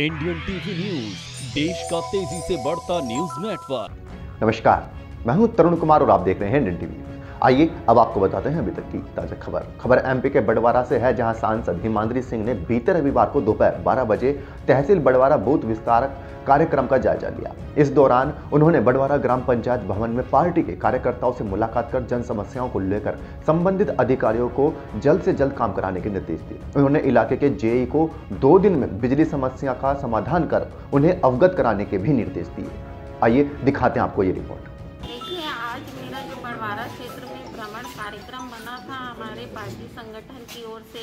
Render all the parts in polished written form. Indian TV news, देश का तेजी से बढ़ता न्यूज नेटवर्क। नमस्कार, मैं हूं तरुण कुमार और आप देख रहे हैं इंडियन टीवी। आइए अब आपको बताते हैं अभी तक की ताजा खबर। एमपी के बड़वारा से है, जहां सांसद हिमान्द्री सिंह ने बीते रविवार को दोपहर 12 बजे तहसील बड़वारा बूथ विस्तारक कार्यक्रम का जायजा लिया। इस दौरान उन्होंने बड़वारा ग्राम पंचायत भवन में पार्टी के कार्यकर्ताओं से मुलाकात कर जन समस्याओं को लेकर संबंधित अधिकारियों को जल्द से जल्द काम कराने के निर्देश दिए। उन्होंने इलाके के जेई को 2 दिन में बिजली समस्या का समाधान कर उन्हें अवगत कराने के भी निर्देश दिए। आइए दिखाते हैं आपको ये रिपोर्ट। बड़वारा क्षेत्र में भ्रमण कार्यक्रम बना था, हमारे पार्टी संगठन की ओर से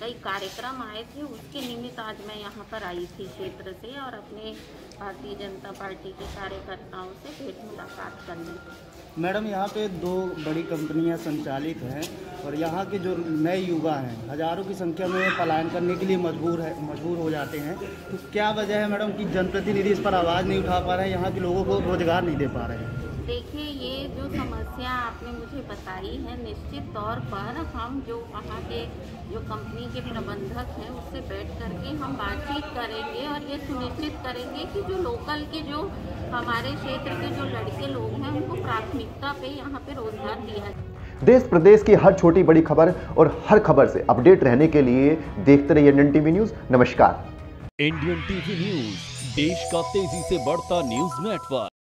कई कार्यक्रम आए थे, उसके निमित्त आज मैं यहाँ पर आई थी क्षेत्र से और अपने भारतीय जनता पार्टी के कार्यकर्ताओं से भेंट मुलाकात करने। मैडम, यहाँ पे 2 बड़ी कंपनियाँ संचालित हैं और यहाँ के जो नए युवा हैं हज़ारों की संख्या में पलायन करने के लिए मजबूर हो जाते हैं। तो क्या वजह है मैडम कि जनप्रतिनिधि इस पर आवाज़ नहीं उठा पा रहे हैं, यहाँ के लोगों को रोजगार नहीं दे पा रहे हैं? देखिए, ये जो समस्या आपने मुझे बताई है, निश्चित तौर पर हम जो वहाँ के जो कंपनी के प्रबंधक हैं उससे बैठ करके हम बातचीत करेंगे और ये सुनिश्चित करेंगे कि जो लोकल के जो हमारे क्षेत्र के जो लड़के लोग हैं उनको प्राथमिकता पे यहाँ पे रोजगार दिया जाए। देश प्रदेश की हर छोटी बड़ी खबर और हर खबर से अपडेट रहने के लिए देखते रहिए इंडियन टीवी न्यूज। नमस्कार। इंडियन टीवी न्यूज, देश का तेजी से बढ़ता न्यूज नेटवर्क।